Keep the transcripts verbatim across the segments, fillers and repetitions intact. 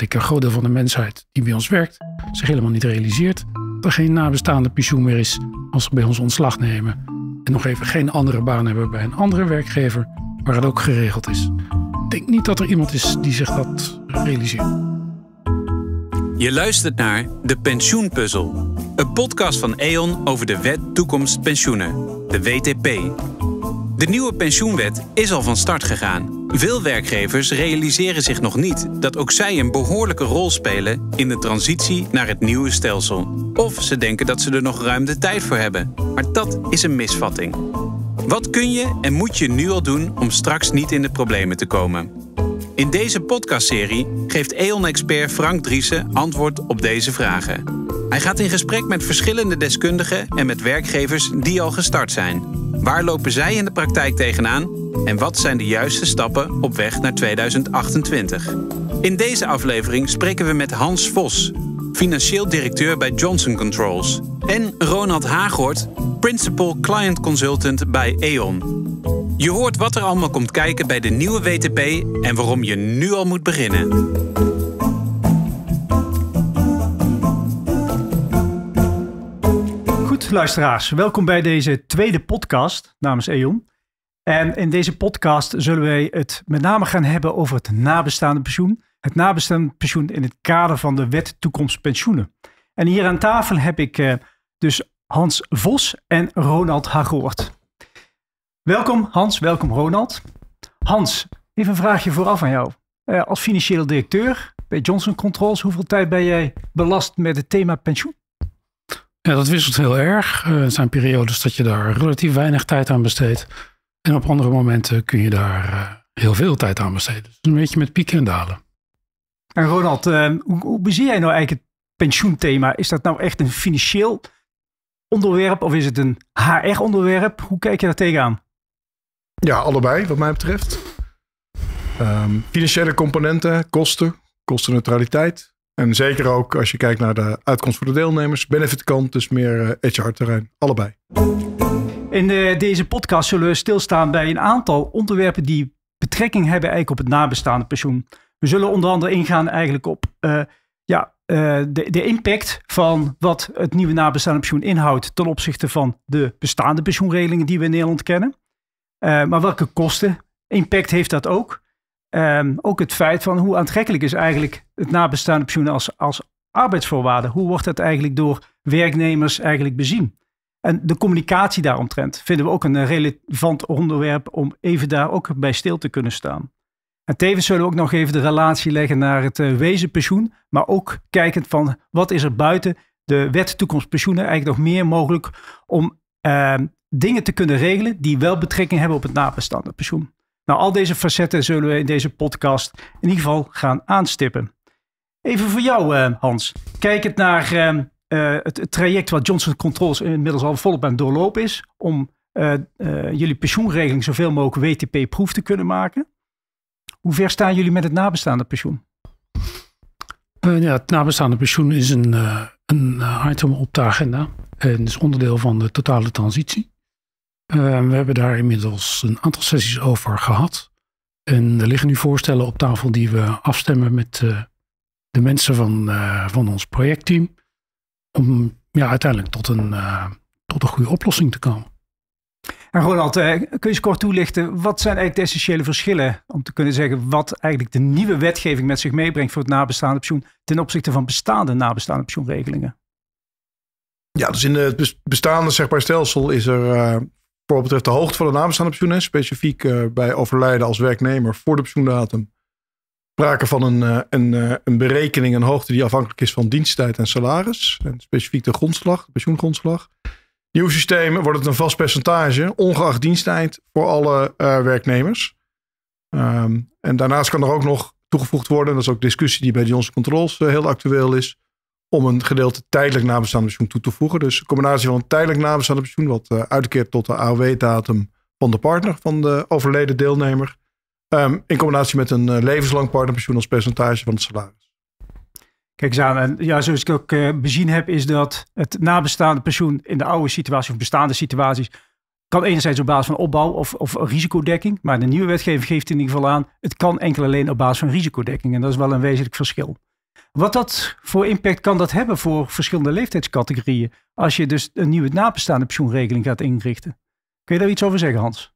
denk een groot deel van de mensheid die bij ons werkt zich helemaal niet realiseert dat er geen nabestaande pensioen meer is als ze bij ons ontslag nemen en nog even geen andere baan hebben bij een andere werkgever waar het ook geregeld is. Ik denk niet dat er iemand is die zich dat realiseert. Je luistert naar De Pensioenpuzzel, een podcast van E.O N over de wet Toekomst Pensioenen, de W T P. De nieuwe pensioenwet is al van start gegaan. Veel werkgevers realiseren zich nog niet dat ook zij een behoorlijke rol spelen in de transitie naar het nieuwe stelsel. Of ze denken dat ze er nog ruim de tijd voor hebben. Maar dat is een misvatting. Wat kun je en moet je nu al doen om straks niet in de problemen te komen? In deze podcastserie geeft E O N-expert Frank Driessen antwoord op deze vragen. Hij gaat in gesprek met verschillende deskundigen en met werkgevers die al gestart zijn. Waar lopen zij in de praktijk tegenaan? En wat zijn de juiste stappen op weg naar tweeduizend achtentwintig? In deze aflevering spreken we met Hans Vos, financieel directeur bij Johnson Controls. En Ronald Haagoort, principal client consultant bij E O N. Je hoort wat er allemaal komt kijken bij de nieuwe W T P en waarom je nu al moet beginnen. Goed, luisteraars. Welkom bij deze tweede podcast namens E O N. En in deze podcast zullen wij het met name gaan hebben over het nabestaande pensioen. Het nabestaande pensioen in het kader van de wet Toekomst Pensioenen. En hier aan tafel heb ik uh, dus Hans Vos en Ronald Haagoort. Welkom Hans, welkom Ronald. Hans, even een vraagje vooraf aan jou. Uh, als financieel directeur bij Johnson Controls, hoeveel tijd ben jij belast met het thema pensioen? Ja, dat wisselt heel erg. Uh, er zijn periodes dat je daar relatief weinig tijd aan besteedt. En op andere momenten kun je daar uh, heel veel tijd aan besteden. Dus een beetje met pieken en dalen. En Ronald, uh, hoe, hoe bezie jij nou eigenlijk het pensioenthema? Is dat nou echt een financieel onderwerp of is het een H R-onderwerp? Hoe kijk je daar tegenaan? Ja, allebei wat mij betreft. Um, financiële componenten, kosten, kostenneutraliteit. En zeker ook als je kijkt naar de uitkomst voor de deelnemers. Benefitkant, dus meer uh, H R-terrein. Allebei. In de, deze podcast zullen we stilstaan bij een aantal onderwerpen die betrekking hebben eigenlijk op het nabestaande pensioen. We zullen onder andere ingaan eigenlijk op uh, ja, uh, de, de impact van wat het nieuwe nabestaande pensioen inhoudt ten opzichte van de bestaande pensioenregelingen die we in Nederland kennen. Uh, maar welke kosten, impact heeft dat ook? Um, ook het feit van hoe aantrekkelijk is eigenlijk het nabestaande pensioen als, als arbeidsvoorwaarde. Hoe wordt dat eigenlijk door werknemers eigenlijk bezien? En de communicatie daaromtrent vinden we ook een relevant onderwerp om even daar ook bij stil te kunnen staan. En tevens zullen we ook nog even de relatie leggen naar het uh, wezenpensioen. Maar ook kijkend van wat is er buiten de wet toekomst pensioenen eigenlijk nog meer mogelijk om Uh, dingen te kunnen regelen die wel betrekking hebben op het nabestaande pensioen. Nou, al deze facetten zullen we in deze podcast in ieder geval gaan aanstippen. Even voor jou, uh, Hans. Kijkend naar uh, uh, het, het traject wat Johnson Controls inmiddels al volop aan doorlopen is, om uh, uh, jullie pensioenregeling zoveel mogelijk W T P-proef te kunnen maken. Hoe ver staan jullie met het nabestaande pensioen? Uh, ja, het nabestaande pensioen is een, uh, een item op de agenda en is onderdeel van de totale transitie. Uh, we hebben daar inmiddels een aantal sessies over gehad. En er liggen nu voorstellen op tafel die we afstemmen met uh, de mensen van, uh, van ons projectteam. Om ja, uiteindelijk tot een, uh, tot een goede oplossing te komen. En Ronald, uh, kun je eens kort toelichten. Wat zijn eigenlijk de essentiële verschillen? Om te kunnen zeggen wat eigenlijk de nieuwe wetgeving met zich meebrengt voor het nabestaande pensioen. Ten opzichte van bestaande nabestaande pensioenregelingen. Ja, dus in het bestaande zeg maar, stelsel is er Uh, voor wat betreft de hoogte van de nabestaande pensioenen, specifiek uh, bij overlijden als werknemer voor de pensioendatum, sprake van een, uh, een, uh, een berekening, een hoogte die afhankelijk is van diensttijd en salaris. En specifiek de grondslag, de pensioengrondslag. Nieuw systeem wordt het een vast percentage, ongeacht diensttijd, voor alle uh, werknemers. Um, en daarnaast kan er ook nog toegevoegd worden, dat is ook discussie die bij Johnson Controls uh, heel actueel is, om een gedeelte tijdelijk nabestaande pensioen toe te voegen. Dus een combinatie van een tijdelijk nabestaande pensioen, wat uh, uitkeert tot de A O W-datum van de partner van de overleden deelnemer, Um, in combinatie met een uh, levenslang partnerpensioen als percentage van het salaris. Kijk eens aan. En ja, zoals ik ook uh, bezien heb, is dat het nabestaande pensioen in de oude situatie of bestaande situaties kan enerzijds op basis van opbouw of, of risicodekking. Maar de nieuwe wetgeving geeft in ieder geval aan, het kan enkel alleen op basis van risicodekking. En dat is wel een wezenlijk verschil. Wat dat voor impact kan dat hebben voor verschillende leeftijdscategorieën als je dus een nieuwe nabestaande pensioenregeling gaat inrichten? Kun je daar iets over zeggen, Hans?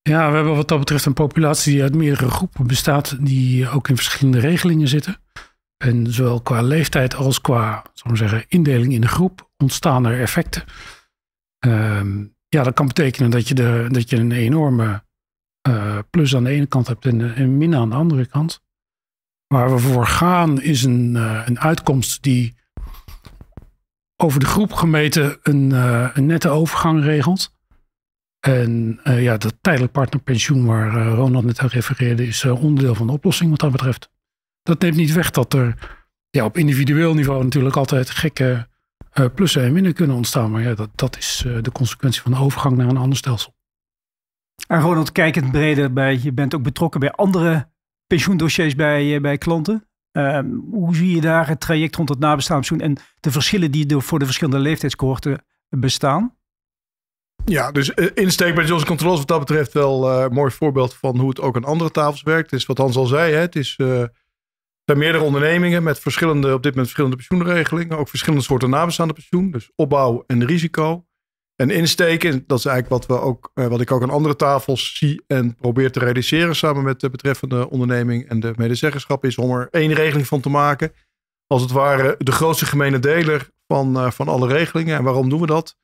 Ja, we hebben wat dat betreft een populatie die uit meerdere groepen bestaat, die ook in verschillende regelingen zitten. En zowel qua leeftijd als qua, zal ik zeggen, indeling in de groep ontstaan er effecten. Um, ja, dat kan betekenen dat je, de, dat je een enorme uh, plus aan de ene kant hebt en een min aan de andere kant. Waar we voor gaan is een, uh, een uitkomst die over de groep gemeten een, uh, een nette overgang regelt. En uh, ja, dat tijdelijk partnerpensioen waar uh, Ronald net aan refereerde is uh, onderdeel van de oplossing wat dat betreft. Dat neemt niet weg dat er ja, op individueel niveau natuurlijk altijd gekke uh, plussen en minnen kunnen ontstaan. Maar ja, dat, dat is uh, de consequentie van de overgang naar een ander stelsel. En Ronald, kijkend breder bij, je bent ook betrokken bij andere pensioendossiers bij, uh, bij klanten. Uh, hoe zie je daar het traject rond het nabestaande pensioen en de verschillen die er voor de verschillende leeftijdscohorten bestaan? Ja, dus insteek bij Johnson Controls wat dat betreft wel uh, een mooi voorbeeld van hoe het ook aan andere tafels werkt. Het is wat Hans al zei, hè? Het is, uh, zijn meerdere ondernemingen met verschillende, op dit moment verschillende pensioenregelingen. Ook verschillende soorten nabestaande pensioen, dus opbouw en risico. En insteken, dat is eigenlijk wat, we ook, uh, wat ik ook aan andere tafels zie en probeer te realiseren samen met de betreffende onderneming en de medezeggenschap, is om er één regeling van te maken. Als het ware de grootste gemene deler van, uh, van alle regelingen. En waarom doen we dat?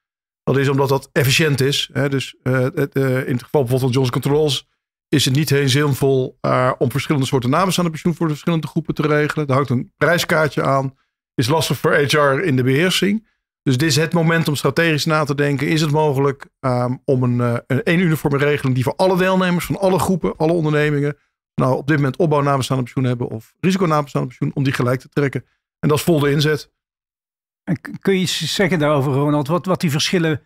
Dat is omdat dat efficiënt is. Hè? Dus uh, uh, in het geval bijvoorbeeld van Johnson Controls is het niet heel zinvol uh, om verschillende soorten nabestaande pensioen voor de verschillende groepen te regelen. Daar hangt een prijskaartje aan. Is lastig voor H R in de beheersing. Dus dit is het moment om strategisch na te denken. Is het mogelijk um, om een, uh, een één uniforme regeling die voor alle deelnemers van alle groepen, alle ondernemingen, nou op dit moment opbouw nabestaande pensioen hebben of risico nabestaande pensioen, om die gelijk te trekken. En dat is vol de inzet. En kun je iets zeggen daarover, Ronald? Wat, wat die verschillen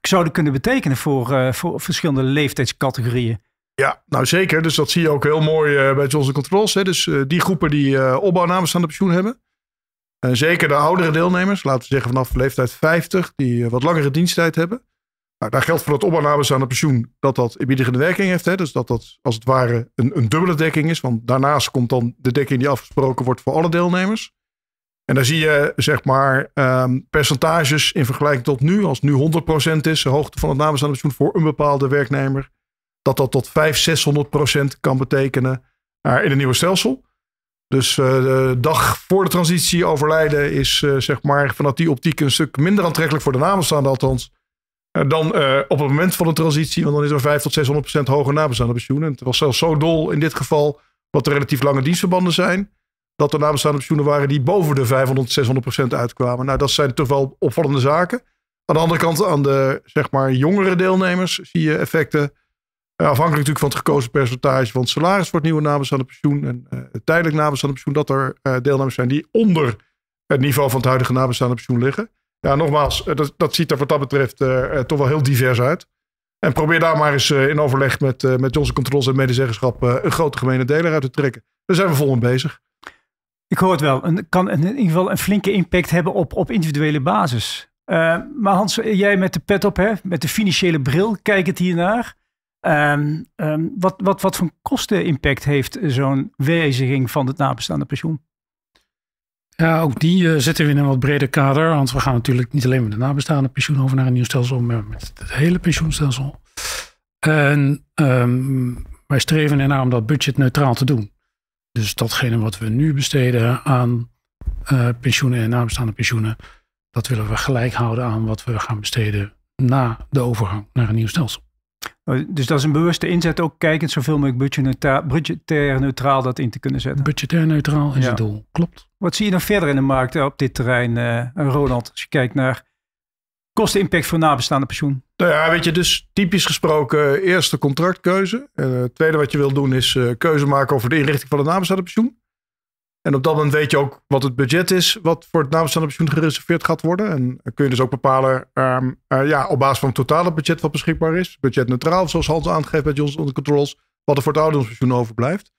zouden kunnen betekenen voor, uh, voor verschillende leeftijdscategorieën? Ja, nou zeker. Dus dat zie je ook heel mooi uh, bij Johnson Controls. Hè? Dus uh, die groepen die uh, opbouw nabestaande pensioen hebben. Uh, zeker de oudere deelnemers, laten we zeggen vanaf leeftijd vijftig, die uh, wat langere diensttijd hebben. Nou, daar geldt voor dat opbouw nabestaande pensioen dat dat inbiedigende werking heeft. Hè? Dus dat dat als het ware een, een dubbele dekking is. Want daarnaast komt dan de dekking die afgesproken wordt voor alle deelnemers. En daar zie je zeg maar um, percentages in vergelijking tot nu. Als nu honderd procent is, de hoogte van het nabestaande pensioen voor een bepaalde werknemer, dat dat tot vijfhonderd, zeshonderd procent kan betekenen uh, in een nieuw stelsel. Dus uh, de dag voor de transitie overlijden is uh, zeg maar vanuit die optiek een stuk minder aantrekkelijk voor de nabestaande althans. Uh, dan uh, op het moment van de transitie, want dan is er vijfhonderd tot zeshonderd procent hoger nabestaande pensioen. En het was zelfs zo dol in dit geval dat er relatief lange dienstverbanden zijn, dat er nabestaande pensioenen waren die boven de vijfhonderd, zeshonderd procent uitkwamen. Nou, dat zijn toch wel opvallende zaken. Aan de andere kant, aan de zeg maar jongere deelnemers zie je effecten. Afhankelijk natuurlijk van het gekozen percentage van het salaris voor het nieuwe nabestaande pensioen en uh, het tijdelijk nabestaande pensioen, dat er uh, deelnemers zijn die onder het niveau van het huidige nabestaande pensioen liggen. Ja, nogmaals, uh, dat, dat ziet er wat dat betreft uh, uh, toch wel heel divers uit. En probeer daar maar eens uh, in overleg met, uh, met Johnson Controls en medezeggenschap uh, een grote gemene deler uit te trekken. Daar zijn we vol mee bezig. Ik hoor het wel. Het kan in ieder geval een flinke impact hebben op, op individuele basis. Uh, maar Hans, jij met de pet op, hè, met de financiële bril, kijk het hiernaar. Um, um, wat, wat, wat voor kostenimpact heeft zo'n wijziging van het nabestaande pensioen? Ja, ook die uh, zetten we in een wat breder kader. Want we gaan natuurlijk niet alleen met het nabestaande pensioen over naar een nieuw stelsel, maar met het hele pensioenstelsel. En um, wij streven ernaar om dat budget neutraal te doen. Dus datgene wat we nu besteden aan uh, pensioenen en nabestaande pensioenen, dat willen we gelijk houden aan wat we gaan besteden na de overgang naar een nieuw stelsel. Dus dat is een bewuste inzet, ook kijkend zoveel mogelijk budgetair neutraal dat in te kunnen zetten. Budgetair neutraal is ja. Het doel, klopt. Wat zie je dan verder in de markt op dit terrein, uh, Ronald, als je kijkt naar kostenimpact voor nabestaande pensioen? Nou ja, weet je, dus typisch gesproken eerste contractkeuze. En het tweede wat je wil doen is uh, keuze maken over de inrichting van het nabestaande pensioen. En op dat moment weet je ook wat het budget is wat voor het nabestaande pensioen gereserveerd gaat worden. En dan kun je dus ook bepalen um, uh, ja, op basis van het totale budget wat beschikbaar is. Budget neutraal, zoals Hans aangeeft bij Johnson Controls, wat er voor het ouderdomspensioen overblijft.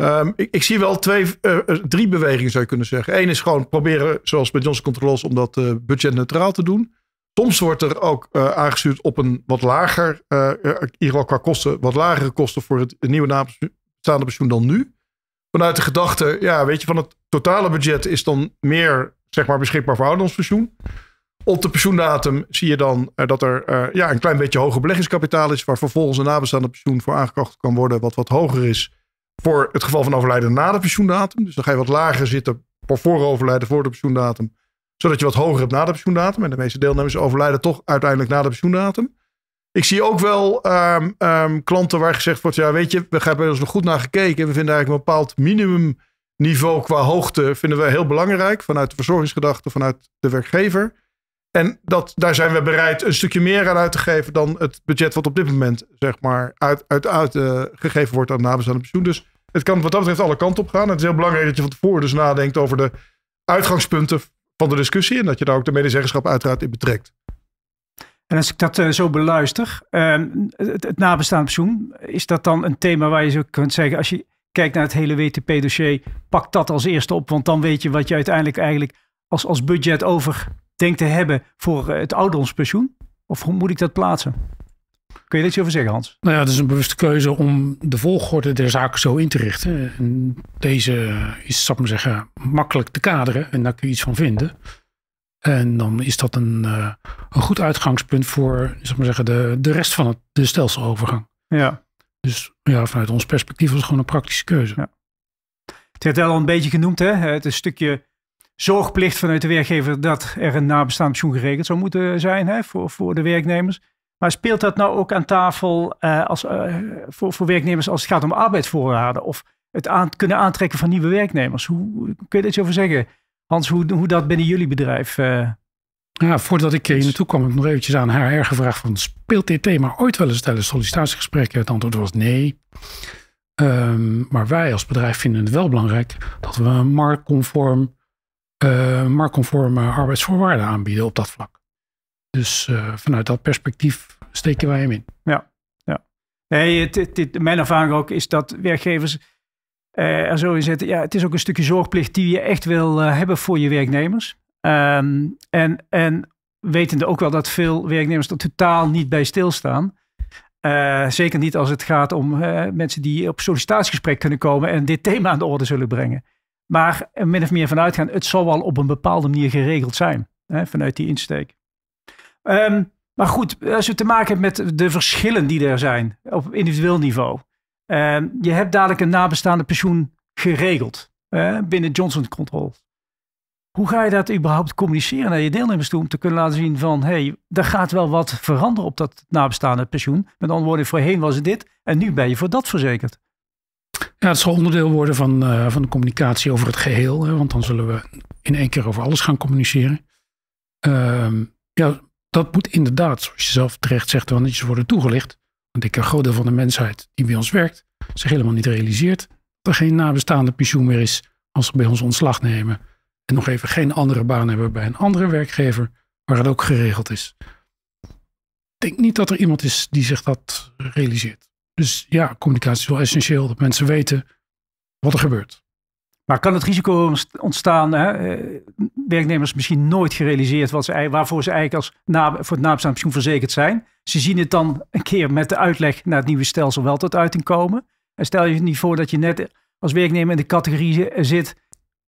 Um, ik, ik zie wel twee, uh, drie bewegingen zou je kunnen zeggen. Eén is gewoon proberen, zoals bij Johnson Controls, om dat uh, budget neutraal te doen. Soms wordt er ook uh, aangestuurd op een wat lager, uh, in ieder geval qua kosten, wat lagere kosten voor het nieuwe nabestaande pensioen dan nu. vanuit de gedachte, ja, weet je, van het totale budget is dan meer, zeg maar, beschikbaar voor ouderdomspensioen. Op de pensioendatum zie je dan uh, dat er uh, ja, een klein beetje hoger beleggingskapitaal is, waar vervolgens een nabestaande pensioen voor aangekocht kan worden, wat wat hoger is voor het geval van overlijden na de pensioendatum. Dus dan ga je wat lager zitten voor vooroverlijden voor de pensioendatum, zodat je wat hoger hebt na de pensioendatum. En de meeste deelnemers overlijden toch uiteindelijk na de pensioendatum. Ik zie ook wel um, um, klanten waar gezegd wordt, ja, weet je, we hebben er nog goed naar gekeken. We vinden eigenlijk een bepaald minimumniveau qua hoogte vinden we heel belangrijk. Vanuit de verzorgingsgedachte, vanuit de werkgever. En dat, daar zijn we bereid een stukje meer aan uit te geven dan het budget wat op dit moment, zeg maar, uit, uit, uit, uh, gegeven wordt aan nabestaande pensioen. Dus het kan wat dat betreft alle kanten op gaan. Het is heel belangrijk dat je van tevoren dus nadenkt over de uitgangspunten van de discussie. En dat je daar ook de medezeggenschap uiteraard in betrekt. En als ik dat uh, zo beluister, uh, het, het nabestaand pensioen, is dat dan een thema waar je zo kunt zeggen, als je kijkt naar het hele W T P-dossier, pak dat als eerste op, want dan weet je wat je uiteindelijk eigenlijk als, als budget over denkt te hebben voor het ouderdomspensioen? Of hoe moet ik dat plaatsen? Kun je er iets over zeggen, Hans? Nou ja, het is een bewuste keuze om de volgorde der zaken zo in te richten. En deze is, zal ik maar zeggen, makkelijk te kaderen en daar kun je iets van vinden. En dan is dat een, uh, een goed uitgangspunt voor, zal ik maar zeggen, de, de rest van het, de stelselovergang. Ja. Dus ja, vanuit ons perspectief was het gewoon een praktische keuze. Ja. Het werd wel al een beetje genoemd, hè? Het is een stukje zorgplicht vanuit de werkgever dat er een nabestaand pensioen geregeld zou moeten zijn, hè, voor, voor de werknemers. Maar speelt dat nou ook aan tafel uh, als, uh, voor, voor werknemers als het gaat om arbeidsvoorraden of het aan, kunnen aantrekken van nieuwe werknemers? Hoe kun je dit over zeggen? Hans, hoe, hoe dat binnen jullie bedrijf? Uh, ja, voordat ik hier naartoe kwam, heb ik nog eventjes aan H R gevraagd van, speelt dit thema ooit wel eens tijdens sollicitatiegesprekken? Het antwoord was nee. Um, maar wij als bedrijf vinden het wel belangrijk dat we een marktconform, uh, marktconforme arbeidsvoorwaarden aanbieden op dat vlak. Dus uh, vanuit dat perspectief steken wij hem in. Ja, ja. Nee, het, het, het, mijn ervaring ook is dat werkgevers Uh, er zo in zetten. Ja, het is ook een stukje zorgplicht die je echt wil uh, hebben voor je werknemers. Um, en, en wetende ook wel dat veel werknemers er totaal niet bij stilstaan. Uh, zeker niet als het gaat om uh, mensen die op sollicitatiegesprek kunnen komen en dit thema aan de orde zullen brengen. Maar uh, min of meer vanuit gaan, het zal wel op een bepaalde manier geregeld zijn. Hè, vanuit die insteek. Um, maar goed, als we te maken hebben met de verschillen die er zijn op individueel niveau. Uh, je hebt dadelijk een nabestaande pensioen geregeld uh, binnen Johnson Controls. Hoe ga je dat überhaupt communiceren naar je deelnemers toe om te kunnen laten zien van, hé, hey, er gaat wel wat veranderen op dat nabestaande pensioen. Met andere woorden, voorheen was het dit en nu ben je voor dat verzekerd. Ja, het zal onderdeel worden van, uh, van de communicatie over het geheel. Hè, want dan zullen we in één keer over alles gaan communiceren. Uh, ja, dat moet inderdaad, zoals je zelf terecht zegt, wel netjes worden toegelicht. Want ik een groot deel van de mensheid die bij ons werkt zich helemaal niet realiseert dat er geen nabestaande pensioen meer is als ze bij ons ontslag nemen en nog even geen andere baan hebben bij een andere werkgever waar het ook geregeld is. Ik denk niet dat er iemand is die zich dat realiseert. Dus ja, communicatie is wel essentieel dat mensen weten wat er gebeurt. Maar kan het risico ontstaan, hè? Werknemers misschien nooit gerealiseerd wat ze, waarvoor ze eigenlijk als na, voor het nabestaand pensioen verzekerd zijn. Ze zien het dan een keer met de uitleg naar het nieuwe stelsel wel tot uiting komen. En stel je niet voor dat je net als werknemer in de categorie zit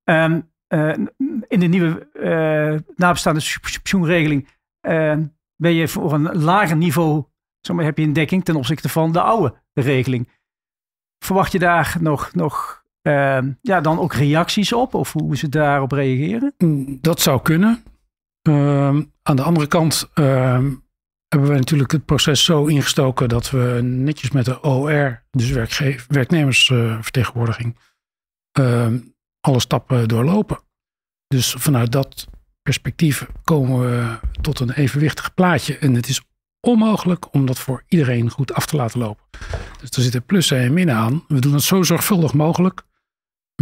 um, uh, in de nieuwe uh, nabestaande pensioenregeling uh, ben je voor een lager niveau, zeg maar, heb je een dekking ten opzichte van de oude regeling. Verwacht je daar nog... nog Uh, ja, dan ook reacties op of hoe ze daarop reageren? Dat zou kunnen. Uh, aan de andere kant uh, hebben wij natuurlijk het proces zo ingestoken dat we netjes met de O R, dus werknemersvertegenwoordiging, uh, alle stappen doorlopen. Dus vanuit dat perspectief komen we tot een evenwichtig plaatje en het is onmogelijk om dat voor iedereen goed af te laten lopen. Dus er zitten plussen en minnen aan. We doen het zo zorgvuldig mogelijk.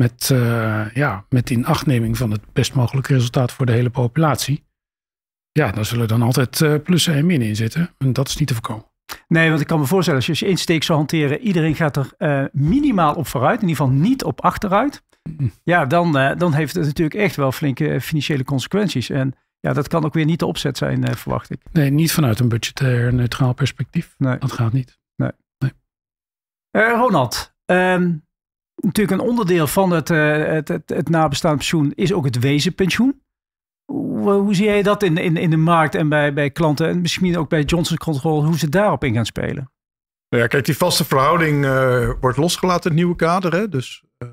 Met, uh, ja, met inachtneming van het best mogelijke resultaat voor de hele populatie. Ja, daar zullen dan altijd uh, plussen en minnen in zitten. En dat is niet te voorkomen. Nee, want ik kan me voorstellen, als je als je insteek zou hanteren, iedereen gaat er uh, minimaal op vooruit. In ieder geval niet op achteruit. Hm. Ja, dan, uh, dan heeft het natuurlijk echt wel flinke financiële consequenties. En ja, dat kan ook weer niet de opzet zijn, uh, verwacht ik. Nee, niet vanuit een budgetair neutraal perspectief. Nee. Dat gaat niet. Nee. Nee. Uh, Ronald, um, Natuurlijk een onderdeel van het, uh, het, het, het nabestaandenpensioen is ook het wezenpensioen. Hoe, hoe zie jij dat in, in, in de markt en bij, bij klanten en misschien ook bij Johnson Controls, hoe ze daarop in gaan spelen? Nou ja, kijk, die vaste verhouding uh, wordt losgelaten in het nieuwe kader. Hè? Dus uh,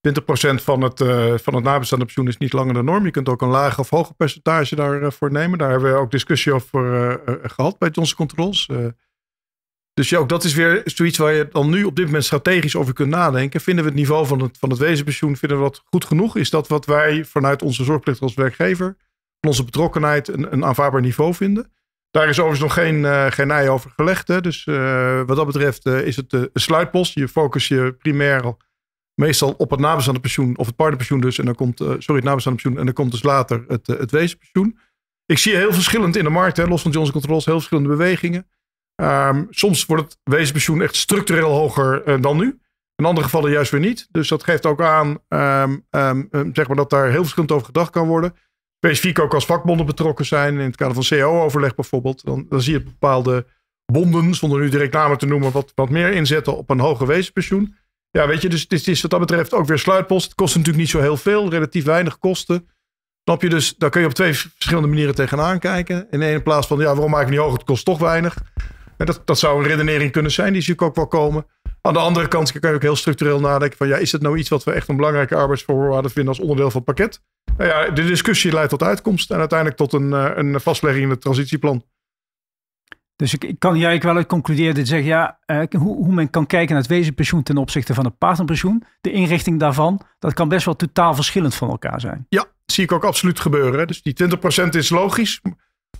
twintig procent van het, uh, van het nabestaandenpensioen is niet langer de norm. Je kunt ook een lager of hoger percentage daarvoor uh, nemen. Daar hebben we ook discussie over uh, uh, gehad bij Johnson Controls. Uh, Dus ja, ook dat is weer zoiets waar je dan nu op dit moment strategisch over kunt nadenken. Vinden we het niveau van het, van het wezenpensioen, vinden we dat goed genoeg? Is dat wat wij vanuit onze zorgplicht als werkgever, van onze betrokkenheid, een, een aanvaardbaar niveau vinden? Daar is overigens nog geen, uh, geen ei over gelegd. Hè? Dus uh, wat dat betreft uh, is het uh, een sluitpost. Je focus je primair al, meestal op het nabestaandenpensioen of het partnerpensioen dus. En dan komt, uh, sorry, het nabestaandenpensioen en dan komt dus later het, uh, het wezenpensioen. Ik zie heel verschillend in de markt, hè, los van Johnson Controls, heel verschillende bewegingen. Um, soms wordt het wezenpensioen echt structureel hoger uh, dan nu. In andere gevallen juist weer niet. Dus dat geeft ook aan um, um, zeg maar dat daar heel verschillend over gedacht kan worden. Specifiek ook als vakbonden betrokken zijn. In het kader van C A O-overleg bijvoorbeeld. Dan, dan zie je bepaalde bonden, zonder nu direct namen te noemen, wat, wat meer inzetten op een hoger wezenpensioen. Ja, weet je, dus het is, het is wat dat betreft ook weer sluitpost. Het kost natuurlijk niet zo heel veel. Relatief weinig kosten. Snap je? Dus daar kun je op twee verschillende manieren tegenaan kijken. In de ene plaats van, ja, waarom maak ik niet hoger? Het kost toch weinig. En dat, dat zou een redenering kunnen zijn, die zie ik ook wel komen. Aan de andere kant kan je ook heel structureel nadenken van, ja, is het nou iets wat we echt een belangrijke arbeidsvoorwaarde vinden als onderdeel van het pakket? Nou ja, de discussie leidt tot uitkomst en uiteindelijk tot een, een vastlegging in het transitieplan. Dus ik, ik kan jij wel uit concluderen dat zeggen, ja, uh, hoe, hoe men kan kijken naar het wezenpensioen ten opzichte van het partnerpensioen, de inrichting daarvan, dat kan best wel totaal verschillend van elkaar zijn. Ja, dat zie ik ook absoluut gebeuren. Hè. Dus die twintig procent is logisch,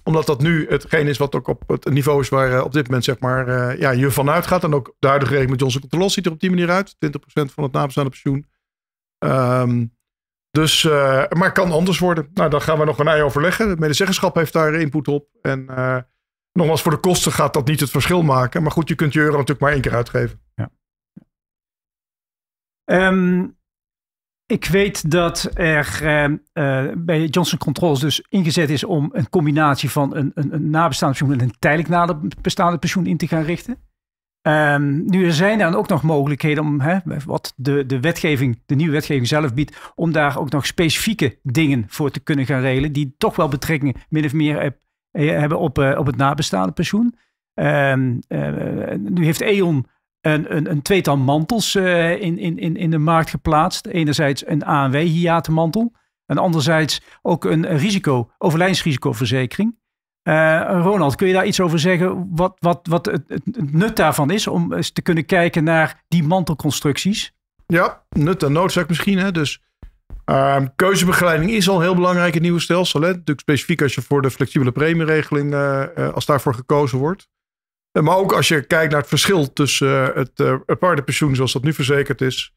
omdat dat nu hetgeen is wat ook op het niveau is waar uh, op dit moment zeg maar uh, ja, je vanuit gaat. En ook de huidige regeling met Johnson Controls ziet er op die manier uit. twintig procent van het nabestaandenpensioen. Um, dus, uh, maar kan anders worden. Nou, daar gaan we nog een ei overleggen. Het medezeggenschap heeft daar input op. En uh, nogmaals, voor de kosten gaat dat niet het verschil maken. Maar goed, je kunt je euro natuurlijk maar één keer uitgeven. Ja. Um... Ik weet dat er uh, uh, bij Johnson Controls dus ingezet is om een combinatie van een, een, een nabestaandenpensioen en een tijdelijk nabestaandenpensioen in te gaan richten. Um, nu zijn er ook nog mogelijkheden om, hè, wat de, de wetgeving, de nieuwe wetgeving zelf biedt, om daar ook nog specifieke dingen voor te kunnen gaan regelen die toch wel betrekking min of meer heb, hebben op, uh, op het nabestaandenpensioen. Um, uh, nu heeft E.O N Een, een, een tweetal mantels uh, in, in, in de markt geplaatst. Enerzijds een A N W-hiatenmantel. En anderzijds ook een risico, overlijdensrisicoverzekering. Uh, Ronald, kun je daar iets over zeggen? Wat, wat, wat het, het nut daarvan is om eens te kunnen kijken naar die mantelconstructies? Ja, nut en noodzaak misschien. Hè? Dus uh, keuzebegeleiding is al heel belangrijk in het nieuwe stelsel. Hè? Natuurlijk specifiek als je voor de flexibele premieregeling, uh, uh, als daarvoor gekozen wordt. Maar ook als je kijkt naar het verschil tussen het partnerpensioen zoals dat nu verzekerd is.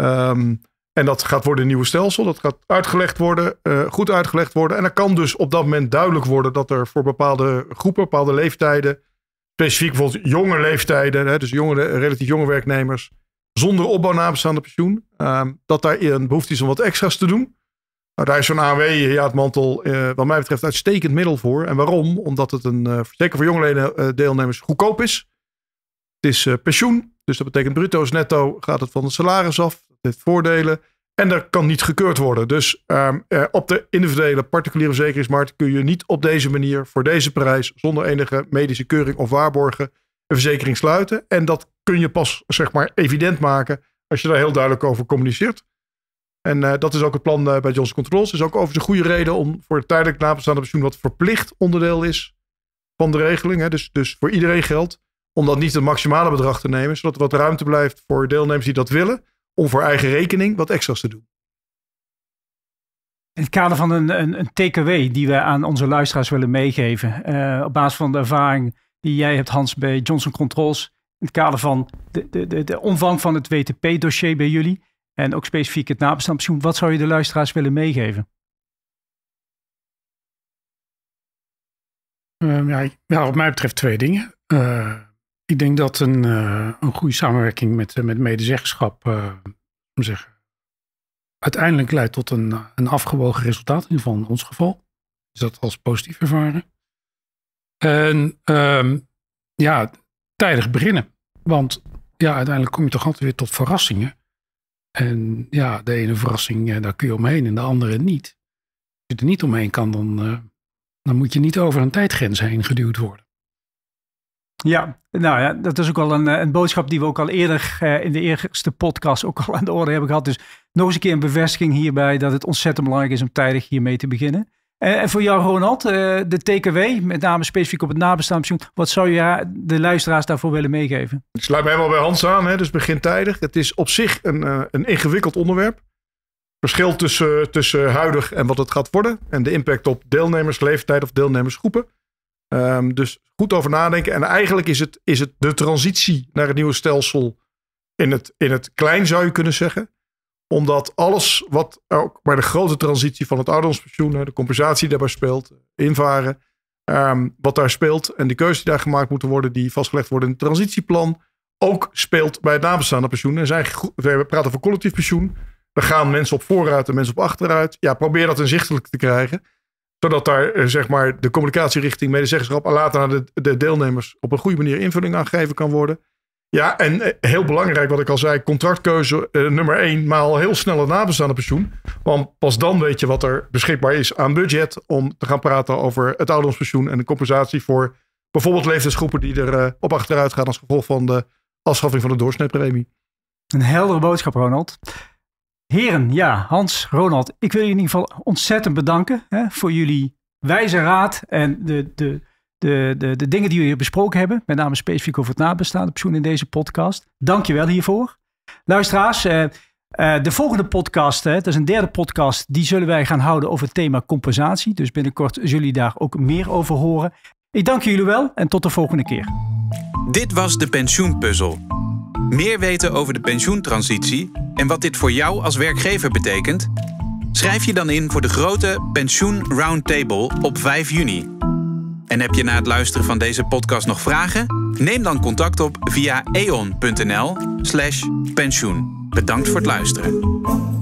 Um, en dat gaat worden een nieuw stelsel. Dat gaat uitgelegd worden, uh, goed uitgelegd worden. En dan kan dus op dat moment duidelijk worden dat er voor bepaalde groepen, bepaalde leeftijden. Specifiek bijvoorbeeld jonge leeftijden. Hè, dus jonge, relatief jonge werknemers. Zonder opbouw nabestaandenpensioen. Um, dat daar een behoefte is om wat extra's te doen. Nou, daar is zo'n A W, ja, het mantel, eh, wat mij betreft, uitstekend middel voor. En waarom? Omdat het een, uh, zeker voor jongeleden uh, deelnemers goedkoop is. Het is uh, pensioen, dus dat betekent bruto's netto gaat het van het salaris af. Het heeft voordelen en dat kan niet gekeurd worden. Dus um, uh, op de individuele particuliere verzekeringsmarkt kun je niet op deze manier, voor deze prijs, zonder enige medische keuring of waarborgen, een verzekering sluiten. En dat kun je pas, zeg maar, evident maken als je daar heel duidelijk over communiceert. En uh, dat is ook het plan uh, bij Johnson Controls. Dus ook over de goede reden om voor het tijdelijk nabestaandenpensioen, wat verplicht onderdeel is van de regeling. Hè, dus, dus voor iedereen geldt. Om dat niet het maximale bedrag te nemen. Zodat er wat ruimte blijft voor deelnemers die dat willen. Om voor eigen rekening wat extra's te doen. In het kader van een, een, een T K W die we aan onze luisteraars willen meegeven. Uh, op basis van de ervaring die jij hebt, Hans, bij Johnson Controls. In het kader van de, de, de, de omvang van het W T P-dossier bij jullie. En ook specifiek het nabestaandenpensioen. Wat zou je de luisteraars willen meegeven? Uh, ja, ja, wat mij betreft twee dingen. Uh, ik denk dat een, uh, een goede samenwerking met, uh, met medezeggenschap uh, zeg, uiteindelijk leidt tot een, een afgewogen resultaat. In ieder geval in ons geval. Is dat als positief ervaren. En uh, ja, tijdig beginnen. Want ja, uiteindelijk kom je toch altijd weer tot verrassingen. En ja, de ene verrassing, daar kun je omheen en de andere niet. Als je er niet omheen kan, dan, uh, dan moet je niet over een tijdgrens heen geduwd worden. Ja, nou ja, dat is ook al een, een boodschap die we ook al eerder uh, in de eerste podcast ook al aan de orde hebben gehad. Dus nog eens een keer een bevestiging hierbij dat het ontzettend belangrijk is om tijdig hiermee te beginnen. Uh, en voor jou, Ronald, uh, de T K W, met name specifiek op het nabestaandenpensioen. Wat zou je de luisteraars daarvoor willen meegeven? Ik sluit me helemaal bij Hans aan, hè, dus begin tijdig. Het is op zich een, uh, een ingewikkeld onderwerp. Verschil tussen, tussen huidig en wat het gaat worden. En de impact op deelnemersleeftijd of deelnemersgroepen. Um, dus goed over nadenken. En eigenlijk is het, is het de transitie naar het nieuwe stelsel in het, in het klein, zou je kunnen zeggen. Omdat alles wat ook bij de grote transitie van het ouderdomspensioen, de compensatie daarbij speelt, invaren, um, wat daar speelt en de keuzes die daar gemaakt moeten worden, die vastgelegd worden in het transitieplan, ook speelt bij het nabestaande pensioen. En zijn, we praten over collectief pensioen. Daar gaan mensen op vooruit en mensen op achteruit. Ja, probeer dat inzichtelijk te krijgen. Zodat daar zeg maar, de communicatie richting medezeggenschap en later aan de, de deelnemers op een goede manier invulling aan gegeven kan worden. Ja, en heel belangrijk wat ik al zei, contractkeuze uh, nummer één, maar al heel snel het nabestaande pensioen. Want pas dan weet je wat er beschikbaar is aan budget om te gaan praten over het ouderdomspensioen en de compensatie voor bijvoorbeeld leeftijdsgroepen die er uh, op achteruit gaan als gevolg van de afschaffing van de doorsneepremie. Een heldere boodschap, Ronald. Heren, ja, Hans, Ronald, ik wil je in ieder geval ontzettend bedanken hè, voor jullie wijze raad en de, de, de, de, de dingen die jullie besproken hebben. Met name specifiek over het nabestaandenpensioen in deze podcast. Dank je wel hiervoor. Luisteraars, eh, eh, de volgende podcast, hè, dat is een derde podcast, die zullen wij gaan houden over het thema compensatie. Dus binnenkort zullen jullie daar ook meer over horen. Ik dank jullie wel en tot de volgende keer. Dit was de Pensioenpuzzel. Meer weten over de pensioentransitie en wat dit voor jou als werkgever betekent? Schrijf je dan in voor de grote Pensioen Roundtable op vijf juni. En heb je na het luisteren van deze podcast nog vragen? Neem dan contact op via eon punt n l slash pensioen. Bedankt voor het luisteren.